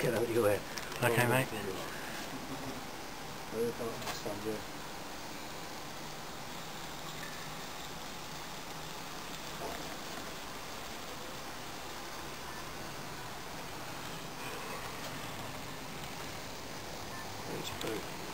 Get out your way. Okay, mate. It's